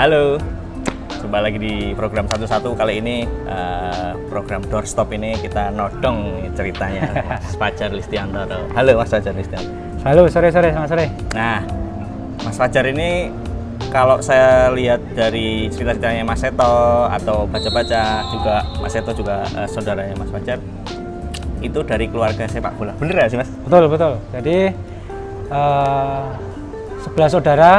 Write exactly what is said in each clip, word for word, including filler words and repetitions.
Halo, coba lagi di program satu satu kali ini, uh, program Doorstop ini kita nodong ceritanya Mas Fajar Listiyantoro. Halo Mas Fajar Listiyantoro. Halo, sore-sore, selamat sore. Nah, Mas Fajar ini kalau saya lihat dari cerita-ceritanya Mas Seto atau baca-baca juga, Mas Seto juga uh, saudaranya Mas Fajar, itu dari keluarga sepak bola, bener gak sih Mas? Betul, betul. Jadi uh, sebelah saudara,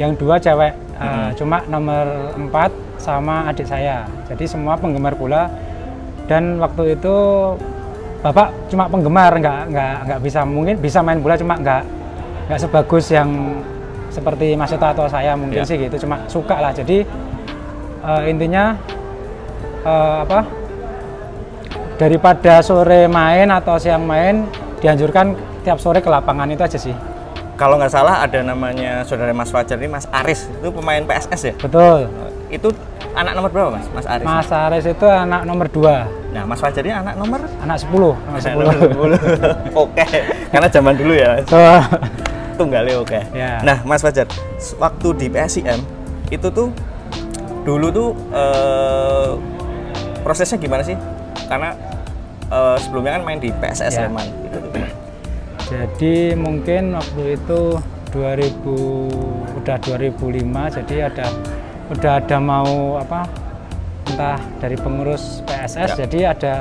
yang dua cewek, uh, hmm. cuma nomor empat sama adik saya. Jadi semua penggemar bola, dan waktu itu bapak cuma penggemar, nggak nggak nggak bisa, mungkin bisa main bola cuma nggak nggak sebagus yang seperti Mas Seto atau saya mungkin, yeah. sih gitu, cuma suka lah. Jadi uh, intinya uh, apa? Daripada sore main atau siang main, dianjurkan tiap sore ke lapangan, itu aja sih. Kalau nggak salah ada namanya saudara Mas Fajar ini, Mas Aris, itu pemain P S S ya? Betul. Itu anak nomor berapa Mas? Mas Aris? Mas Aris itu anak nomor dua. Nah, Mas Fajar ini anak nomor? Anak sepuluh. Anak sepuluh. Oke, karena zaman dulu ya Mas? Tunggalnya oke. Okay. Yeah. Nah, Mas Fajar, waktu di P S I M, itu tuh dulu tuh uh, prosesnya gimana sih? Karena uh, sebelumnya kan main di P S S yeah. Sleman. Jadi mungkin waktu itu dua ribu udah dua ribu lima, jadi ada udah ada mau apa entah dari pengurus P S S, yeah. jadi ada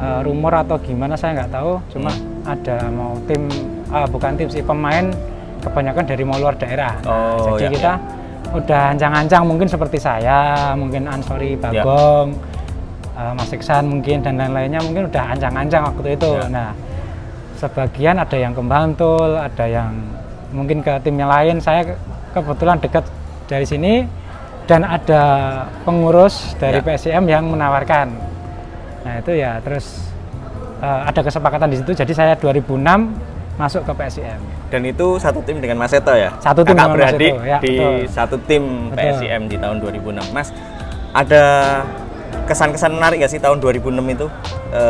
uh, rumor atau gimana saya nggak tahu, cuma hmm. ada mau tim uh, bukan tim sih, pemain kebanyakan dari mau luar daerah. Oh, nah, jadi yeah, kita yeah. udah ancang-ancang mungkin seperti saya, mungkin Ansori, Bagong. Yeah. Masiksan mungkin dan lain-lainnya, mungkin udah ancang-ancang waktu itu. Ya. Nah, sebagian ada yang ke Bantul, ada yang mungkin ke tim yang lain. Saya kebetulan dekat dari sini dan ada pengurus dari ya. P S I M yang menawarkan. Nah itu ya, terus uh, ada kesepakatan di situ. Jadi saya dua ribu enam masuk ke P S I M. Dan itu satu tim dengan Mas Seto ya? Satu tim dengan Mas Seto, ya, di betul. Satu tim P S I M betul. Di tahun dua ribu enam. Mas, ada kesan-kesan menarik gak sih tahun dua ribu enam itu? E,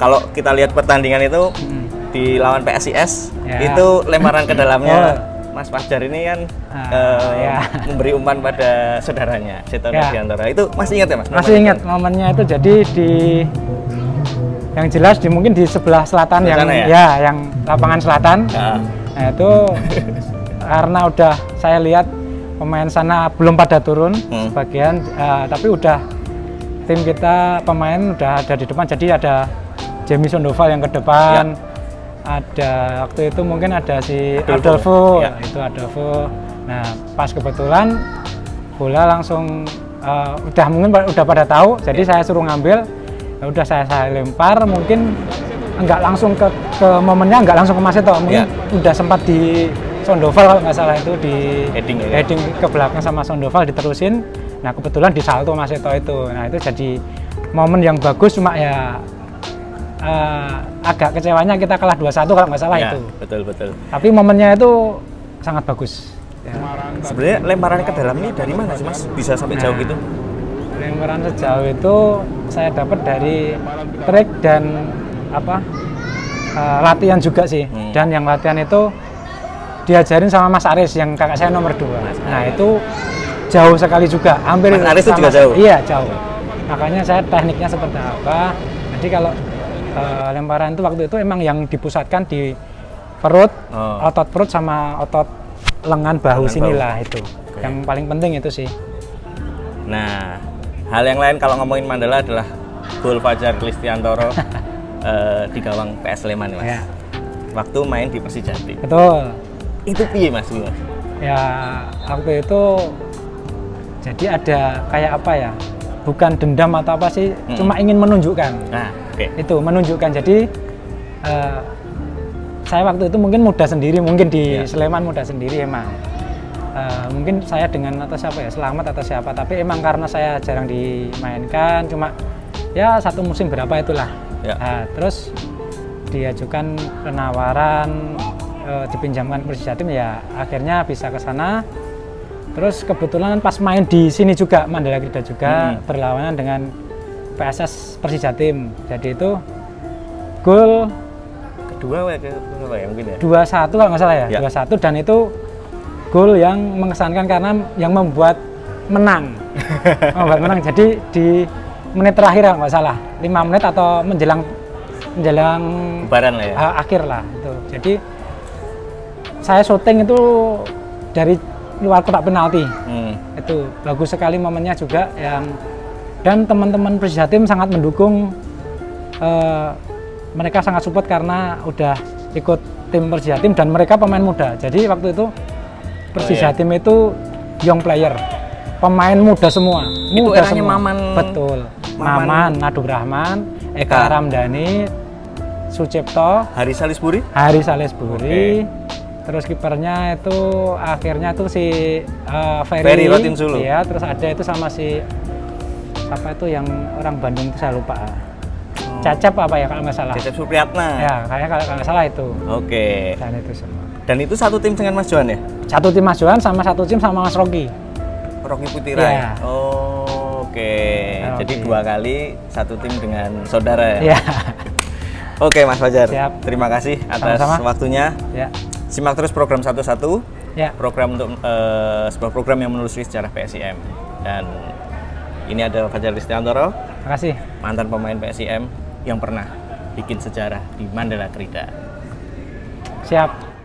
kalau kita lihat pertandingan itu hmm. di lawan P S I S yeah. itu lemparan ke dalamnya yeah. Mas Fajar ini kan uh, e, yeah. memberi umpan pada saudaranya Seto yeah. Nurdiyantoro. Itu masih ingat ya Mas? Masih ingat itu? Momennya itu, jadi di yang jelas di mungkin di sebelah selatan yang ya? ya yang lapangan selatan. Nah, nah itu karena udah saya lihat pemain sana belum pada turun hmm. sebagian uh, tapi udah tim kita pemain udah ada di depan, jadi ada Jaime Sandoval yang ke depan ya. Ada waktu itu mungkin ada si Adolfo, Adolfo. Ya. itu Adolfo. Nah pas kebetulan bola langsung uh, udah mungkin udah pada tahu, jadi ya. Saya suruh ngambil, ya udah saya saya lempar, mungkin nggak langsung ke, ke momennya, nggak langsung ke Mas Seto, mungkin ya. Udah sempat di Sandoval kalau nggak salah itu di heading, ya. heading ke belakang sama Sandoval diterusin. Nah kebetulan disalto Mas Seto itu, nah itu jadi momen yang bagus, cuma ya uh, agak kecewanya kita kalah dua satu kalau nggak salah ya, itu. Betul betul. Tapi momennya itu sangat bagus. Ya. Sebenarnya lemparan ke dalam ini dari mana sih Mas? Bisa sampai nah, jauh gitu? Lemparan sejauh itu saya dapat dari trik dan apa uh, latihan juga sih, hmm. dan yang latihan itu diajarin sama Mas Aris yang kakak saya nomor dua. Nah itu jauh sekali juga, hampir Mas Aris itu juga jauh? Iya, jauh. Makanya saya tekniknya seperti apa. Jadi kalau uh, lemparan itu waktu itu emang yang dipusatkan di perut, oh. otot perut sama otot lengan bahu, lengan sinilah bahu. Itu. Okay. Yang paling penting itu sih. Nah, hal yang lain kalau ngomongin Mandala adalah gol Fajar Listiyantoro uh, di gawang P S Sleman Mas. Ya. Waktu main di Persijanti. Betul. Itu piye Mas? Ya, waktu itu jadi ada kayak apa ya, bukan dendam atau apa sih, hmm. cuma ingin menunjukkan. Nah, okay. Itu menunjukkan. Jadi uh, saya waktu itu mungkin muda sendiri, mungkin di yeah. Sleman muda sendiri emang. Uh, mungkin saya dengan atau siapa ya, Selamat atau siapa. Tapi emang karena saya jarang dimainkan, cuma ya satu musim berapa itulah. Yeah. Uh, terus diajukan penawaran, uh, dipinjamkan Persijatim, ya akhirnya bisa ke sana. Terus kebetulan pas main di sini juga Mandala Krida juga hmm. berlawanan dengan P S S Persijatim. Jadi itu gol kedua ya, kedua ya mungkin ya. dua satu kalau nggak salah ya, ya. dua satu, dan itu gol yang mengesankan karena yang membuat menang. membuat menang. Jadi di menit terakhir nggak salah, lima menit atau menjelang menjelang bubaran lah ya. Akhir lah itu. Jadi saya syuting itu dari luar kotak penalti. Hmm. Itu bagus sekali momennya juga yang dan teman-teman Persijatim sangat mendukung. Uh, mereka sangat support karena udah ikut tim Persijatim dan mereka pemain muda. Jadi waktu itu Persijatim oh, iya. itu young player, pemain muda semua. Itu muda eranya semua. Maman. Betul. Maman, Maman Nadurrahman, Eka Ramdhani, Sucipto, Haris Alisburi. Haris Alisburi. Okay. Terus kipernya itu akhirnya tuh si uh, Ferry. Iya. Terus ada itu sama si siapa itu yang orang Bandung itu saya lupa. Cacep apa ya kalau nggak salah? Cacep Supriatna. Ya, kayaknya kalau nggak salah itu. Oke. Okay. Dan itu semua. Dan itu satu tim dengan Mas Johan ya? Satu tim Mas Johan sama satu tim sama Mas Rogi. Rogi Putira. Ya. Ya? Oh, oke. Okay. Jadi dua kali satu tim dengan saudara ya. Ya. Oke, okay, Mas Fajar. Siap. Terima kasih atas sama-sama waktunya. Ya. Simak terus program satu-satu. Ya. Program untuk uh, sebuah program yang menelusuri sejarah P S I M. Dan ini ada Fajar Listiyantoro. Terima kasih. Mantan pemain P S I M yang pernah bikin sejarah di Mandala Krida. Siap.